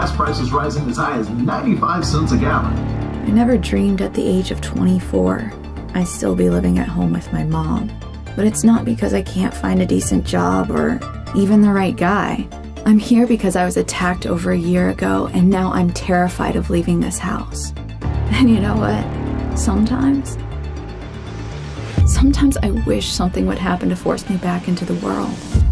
gas prices rising as high as 95 cents a gallon. I never dreamed at the age of 24 I'd still be living at home with my mom. But it's not because I can't find a decent job or even the right guy. I'm here because I was attacked over a year ago, and now I'm terrified of leaving this house. And you know what? Sometimes I wish something would happen to force me back into the world.